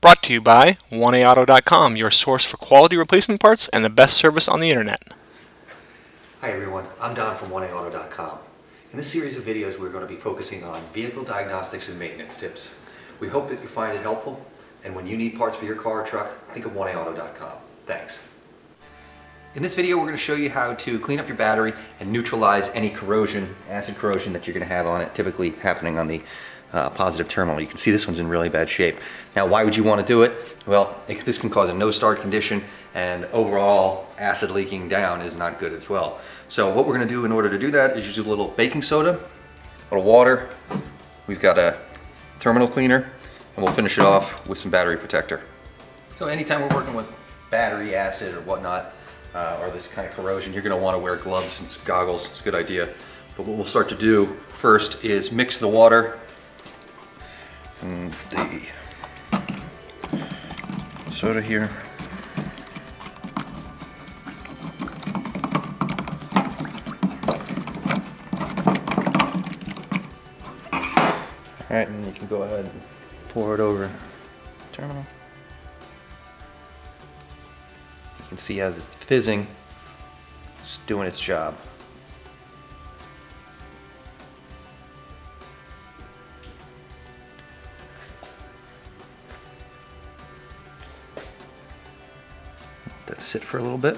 Brought to you by 1A Auto.com, your source for quality replacement parts and the best service on the internet. Hi everyone, I'm Don from 1A Auto.com. In this series of videos we're going to be focusing on vehicle diagnostics and maintenance tips. We hope that you find it helpful, and when you need parts for your car or truck, think of 1A Auto.com. Thanks. In this video we're going to show you how to clean up your battery and neutralize any corrosion, acid corrosion that you're going to have on it, typically happening on the positive terminal. You can see this one's in really bad shape. Now why would you want to do it? Well, this can cause a no-start condition, and overall acid leaking down is not good as well. So what we're going to do in order to do that is use a little baking soda, a little water, we've got a terminal cleaner, and we'll finish it off with some battery protector. So anytime we're working with battery acid or whatnot, or this kind of corrosion, you're going to want to wear gloves and goggles. It's a good idea. But what we'll start to do first is mix the water and the soda here. Alright, and you can go ahead and pour it over the terminal. You can see as it's fizzing, it's doing its job. Let that sit for a little bit.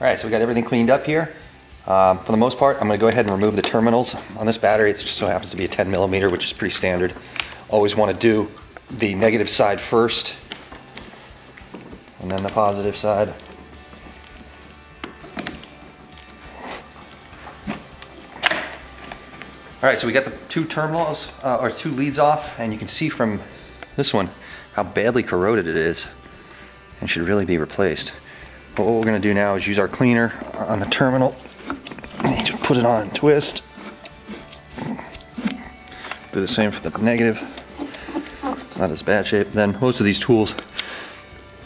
Alright, so we got everything cleaned up here. For the most part, I'm going to go ahead and remove the terminals on this battery. It just so happens to be a 10 millimeter, which is pretty standard. Always want to do the negative side first, and then the positive side. Alright, so we got the two terminals, or two leads off, and you can see from this one how badly corroded it is and should really be replaced. But what we're going to do now is use our cleaner on the terminal, just put it on and twist. Do the same for the negative. It's not as bad shape. Then most of these tools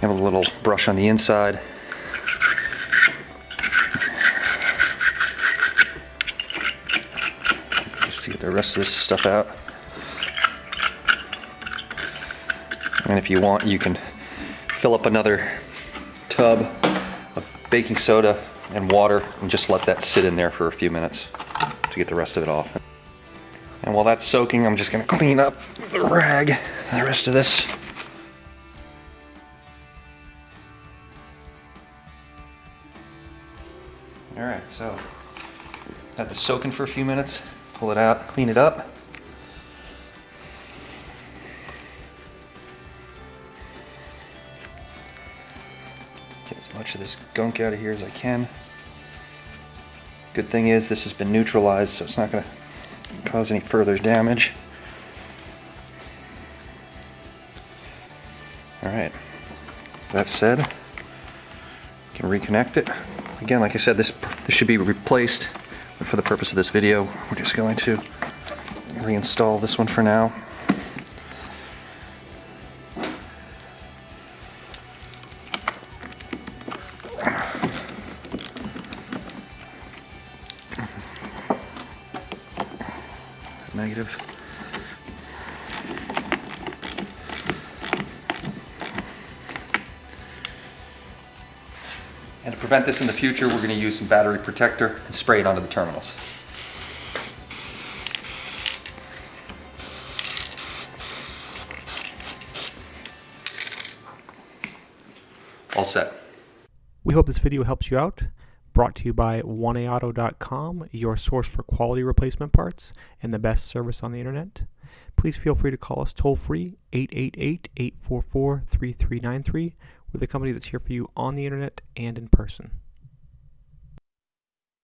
have a little brush on the inside. Just to get the rest of this stuff out. And if you want, you can fill up another tub of baking soda and water and just let that sit in there for a few minutes to get the rest of it off. And while that's soaking, I'm just going to clean up the rag and the rest of this. Alright, so let this soak in for a few minutes, pull it out, clean it up. Much of this gunk out of here as I can. Good thing is this has been neutralized, so it's not going to cause any further damage. Alright, that said, you can reconnect it. Again, like I said, this should be replaced, but for the purpose of this video, we're just going to reinstall this one for now. Negative. And to prevent this in the future, we're going to use some battery protector and spray it onto the terminals. All set. We hope this video helps you out. Brought to you by 1AAuto.com, your source for quality replacement parts and the best service on the internet. Please feel free to call us toll-free, 888-844-3393. We're the company that's here for you on the internet and in person.